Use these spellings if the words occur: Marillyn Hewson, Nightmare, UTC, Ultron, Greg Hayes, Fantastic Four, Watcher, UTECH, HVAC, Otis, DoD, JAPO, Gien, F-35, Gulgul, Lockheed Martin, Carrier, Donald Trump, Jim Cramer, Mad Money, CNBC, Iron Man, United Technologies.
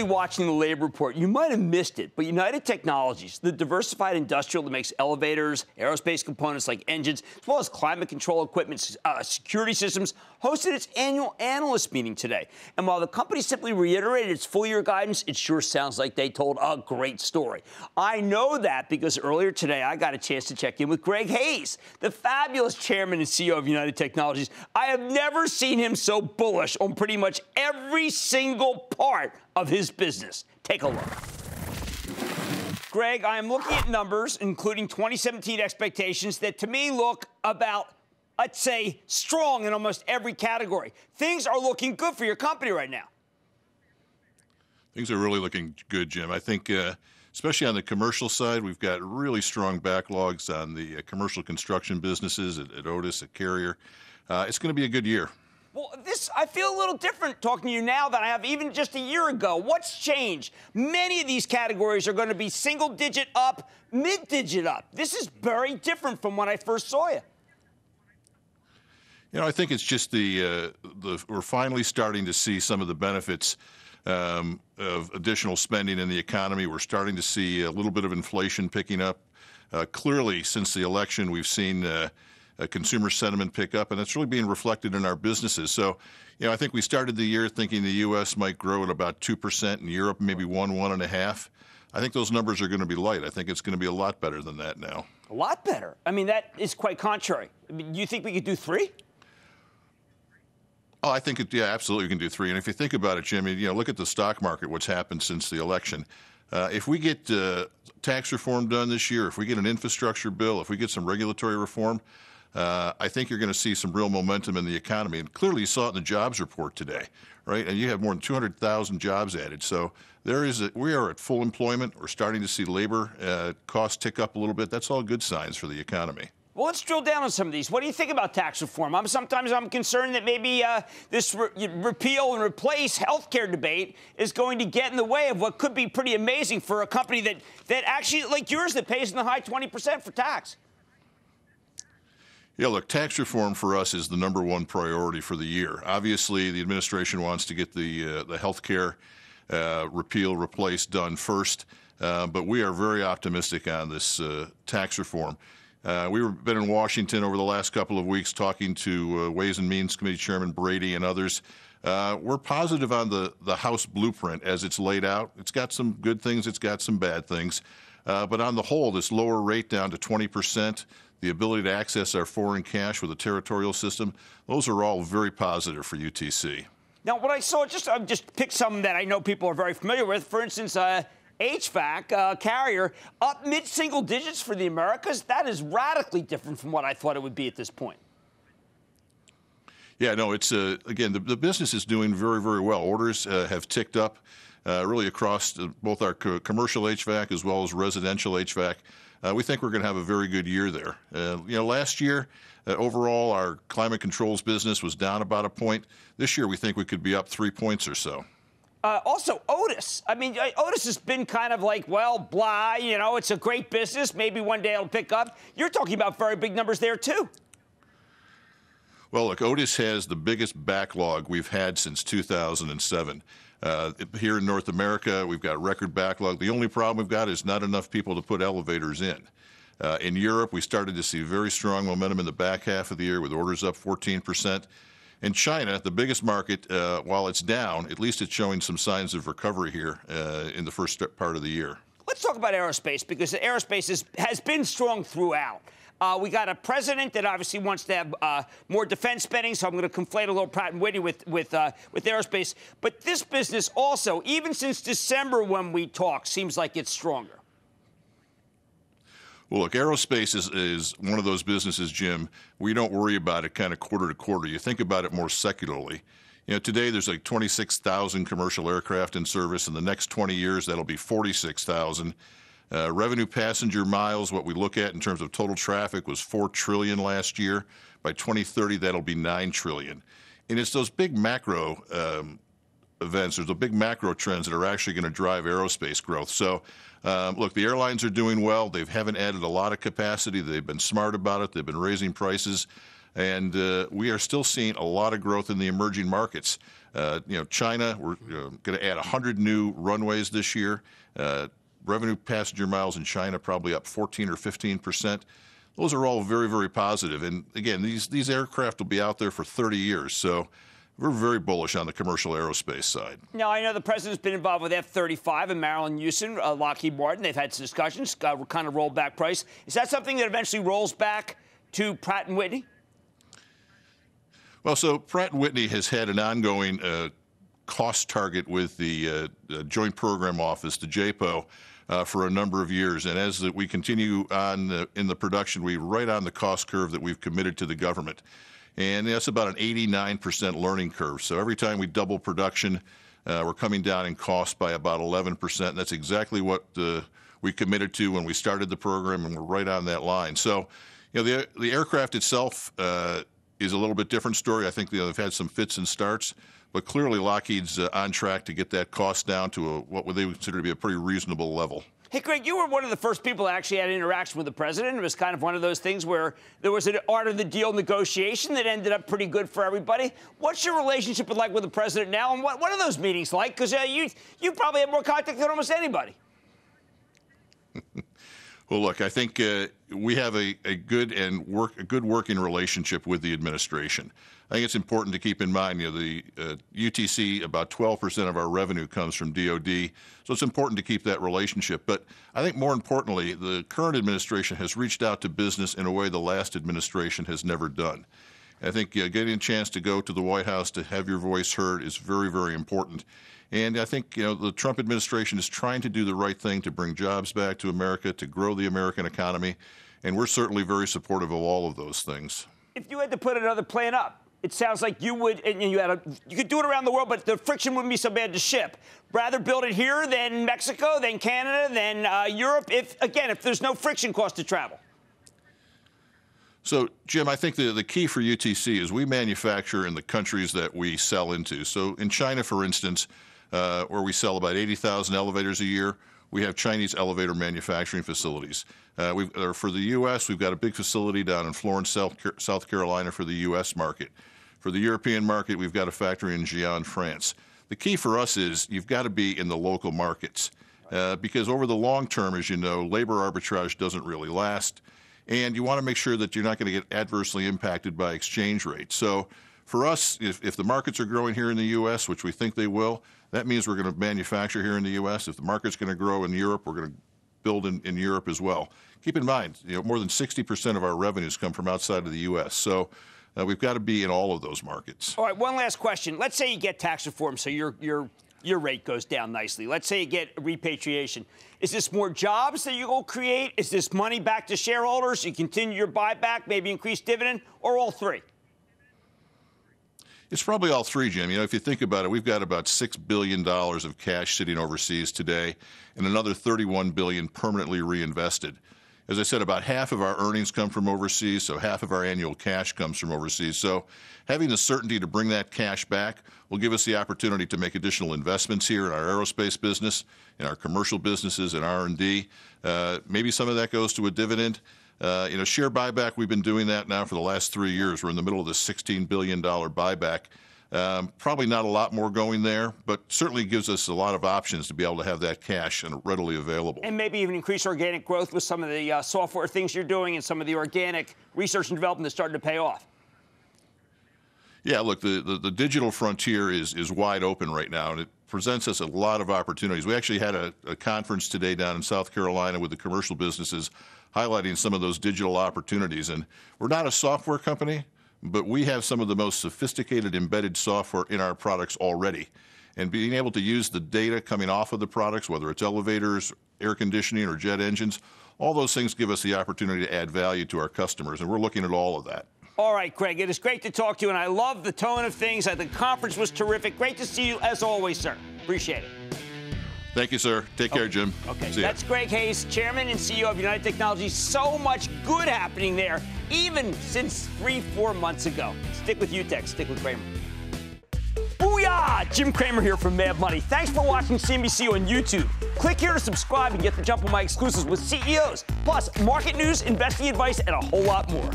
only watching the labor report, you might have missed it, but United Technologies, the diversified industrial that makes elevators, aerospace components like engines, as well as climate control equipment, security systems, hosted its annual analyst meeting today. And while the company simply reiterated its full-year guidance, it sure sounds like they told a great story. I know that because earlier today I got a chance to check in with Greg Hayes, the fabulous chairman and CEO of United Technologies. I have never seen him so bullish on pretty much every single part of his business. Take a look. Greg, I am looking at numbers, including 2017 expectations, that to me look about, I'd say, strong in almost every category. Things are looking good for your company right now. Things are really looking good, Jim. I think, especially on the commercial side, we've got really strong backlogs on the commercial construction businesses at Otis, at Carrier. It's going to be a good year. Well, this, I feel a little different talking to you now than I have even just a year ago. What's changed? Many of these categories are going to be single-digit up, mid-digit up. This is very different from when I first saw you. You know, I think it's just we're finally starting to see some of the benefits of additional spending in the economy. We're starting to see a little bit of inflation picking up. Clearly, since the election, we've seen consumer sentiment pick up, and it's really being reflected in our businesses. So, you know, I think we started the year thinking the U.S. might grow at about 2% and Europe maybe 1, 1.5. I think those numbers are going to be light. I think it's going to be a lot better than that now. A lot better? I mean, that is quite contrary. I mean, you think we could do 3? Oh, I think, yeah, absolutely we can do 3. And if you think about it, Jimmy, you know, look at the stock market, what's happened since the election. If we get tax reform done this year, if we get an infrastructure bill, if we get some regulatory reform, I think you're going to see some real momentum in the economy. And clearly you saw it in the jobs report today, right? And you have more than 200,000 jobs added. So we are at full employment. We're starting to see labor costs tick up a little bit. That's all good signs for the economy. Well, let's drill down on some of these. What do you think about tax reform? Sometimes I'm concerned that maybe this repeal and replace health care debate is going to get in the way of what could be pretty amazing for a company that actually, like yours, that pays in the high 20% for tax. Yeah, look, tax reform for us is the #1 priority for the year. Obviously, the administration wants to get the health care repeal, replace done first, but we are very optimistic on this tax reform. We've been in Washington over the last couple of weeks talking to Ways and Means Committee Chairman Brady and others. We're positive on the House blueprint as it's laid out. It's got some good things. It's got some bad things. But on the whole, this lower rate down to 20%, the ability to access our foreign cash with a territorial system, those are all very positive for UTC. Now, what I saw, I just picked some that I know people are very familiar with. For instance, HVAC, Carrier, up mid-single digits for the Americas. That is radically different from what I thought it would be at this point. Yeah, no, it's, again, the business is doing very, very well. Orders have ticked up really across both our commercial HVAC as well as residential HVAC. We think we're going to have a very good year there. You know, last year, overall, our climate controls business was down about a point. This year, we think we could be up 3 points or so. Also, Otis. I mean, Otis has been kind of like, well, blah, you know, it's a great business. Maybe one day it'll pick up. You're talking about very big numbers there, too. Well, look, Otis has the biggest backlog we've had since 2007. Here in North America, we've got record backlog. The only problem we've got is not enough people to put elevators in. In Europe, we started to see very strong momentum in the back half of the year with orders up 14%. In China, the biggest market, while it's down, at least it's showing some signs of recovery here in the first part of the year. Let's talk about aerospace, because the aerospace has been strong throughout. We got a president that obviously wants to have more defense spending, so I'm going to conflate a little Pratt & Whitney with aerospace. But this business also, even since December when we talked, seems like it's stronger. Well, look, aerospace is one of those businesses, Jim, where you don't worry about it kind of quarter to quarter. You think about it more secularly. You know, today there's like 26,000 commercial aircraft in service. In the next 20 years, that'll be 46,000. Revenue passenger miles, what we look at in terms of total traffic, was 4 trillion last year. By 2030, that'll be 9 trillion. And it's those big macro events, there's the big macro trends that are actually going to drive aerospace growth. So, look, the airlines are doing well. They haven't added a lot of capacity. They've been smart about it. They've been raising prices. And we are still seeing a lot of growth in the emerging markets. China, we're going to add 100 new runways this year. Revenue passenger miles in China probably up 14% or 15%. Those are all very, very positive. And again, these aircraft will be out there for 30 years. So we're very bullish on the commercial aerospace side. Now, I know the president's been involved with F-35 and Marillyn Hewson, Lockheed Martin. They've had some discussions, kind of rolled back price. Is that something that eventually rolls back to Pratt & Whitney? Well, so Pratt & Whitney has had an ongoing cost target with the Joint Program Office, the JAPO, for a number of years. And as we continue on in the production, we're right on the cost curve that we've committed to the government. And that's about an 89% learning curve. So every time we double production, we're coming down in cost by about 11%. And that's exactly what we committed to when we started the program, and we're right on that line. So, you know, the aircraft itself is a little bit different story. I think they've had some fits and starts, but clearly Lockheed's on track to get that cost down to what would they consider to be a pretty reasonable level. Hey, Greg, you were one of the first people that actually had interaction with the president. It was kind of one of those things where there was an art of the deal negotiation that ended up pretty good for everybody. What's your relationship like with the president now, and what are those meetings like? Because you probably have more contact than almost anybody. Well, look, I think we have a good working relationship with the administration. I think it's important to keep in mind, you know, the UTC, about 12% of our revenue comes from DoD, so it's important to keep that relationship. But I think more importantly, the current administration has reached out to business in a way the last administration has never done. I think getting a chance to go to the White House to have your voice heard is very, very important. And I think, you know, the Trump administration is trying to do the right thing to bring jobs back to America, to grow the American economy. And we're certainly very supportive of all of those things. If you had to put another plane up, it sounds like you would, and you could do it around the world, but the friction wouldn't be so bad to ship. Rather build it here than Mexico, then Canada, then Europe, if there's no friction cost to travel. So, Jim, I think the key for UTC is we manufacture in the countries that we sell into. So in China, for instance, where we sell about 80,000 elevators a year, we have Chinese elevator manufacturing facilities. For the U.S., we've got a big facility down in Florence, South Carolina, for the U.S. market. For the European market, we've got a factory in Gien, France. The key for us is you've got to be in the local markets because over the long term, as you know, labor arbitrage doesn't really last. And you want to make sure that you're not going to get adversely impacted by exchange rates. So for us, if the markets are growing here in the U.S., which we think they will, that means we're going to manufacture here in the U.S. If the market's going to grow in Europe, we're going to build in Europe as well. Keep in mind, you know, more than 60% of our revenues come from outside of the U.S. So we've got to be in all of those markets. All right, one last question. Let's say you get tax reform, so your rate goes down nicely. Let's say you get repatriation. Is this more jobs that you will create? Is this money back to shareholders? You continue your buyback, maybe increase dividend, or all three? It's probably all three, Jim. You know, if you think about it, we've got about $6 billion of cash sitting overseas today and another $31 billion permanently reinvested. As I said, about half of our earnings come from overseas, so half of our annual cash comes from overseas. So having the certainty to bring that cash back will give us the opportunity to make additional investments here in our aerospace business, in our commercial businesses, in R&D. Maybe some of that goes to a dividend. Share buyback, we've been doing that now for the last 3 years. We're in the middle of this $16 billion buyback. Probably not a lot more going there, but certainly gives us a lot of options to be able to have that cash and readily available. And maybe even increase organic growth with some of the software things you're doing and some of the organic research and development that's starting to pay off. Yeah, look, the digital frontier is wide open right now, and it presents us a lot of opportunities. We actually had a conference today down in South Carolina with the commercial businesses highlighting some of those digital opportunities. And we're not a software company, but we have some of the most sophisticated embedded software in our products already. And being able to use the data coming off of the products, whether it's elevators, air conditioning, or jet engines, all those things give us the opportunity to add value to our customers, and we're looking at all of that. All right, Greg, it is great to talk to you, and I love the tone of things. The conference was terrific. Great to see you, as always, sir. Appreciate it. Thank you, sir. Take care, Jim. Okay, that's Greg Hayes, Chairman and CEO of United Technologies. So much good happening there, even since 4 months ago. Stick with UTECH. Stick with Cramer. Booyah! Jim Cramer here from Mad Money. Thanks for watching CNBC on YouTube. Click here to subscribe and get the jump on my exclusives with CEOs, plus market news, investing advice, and a whole lot more.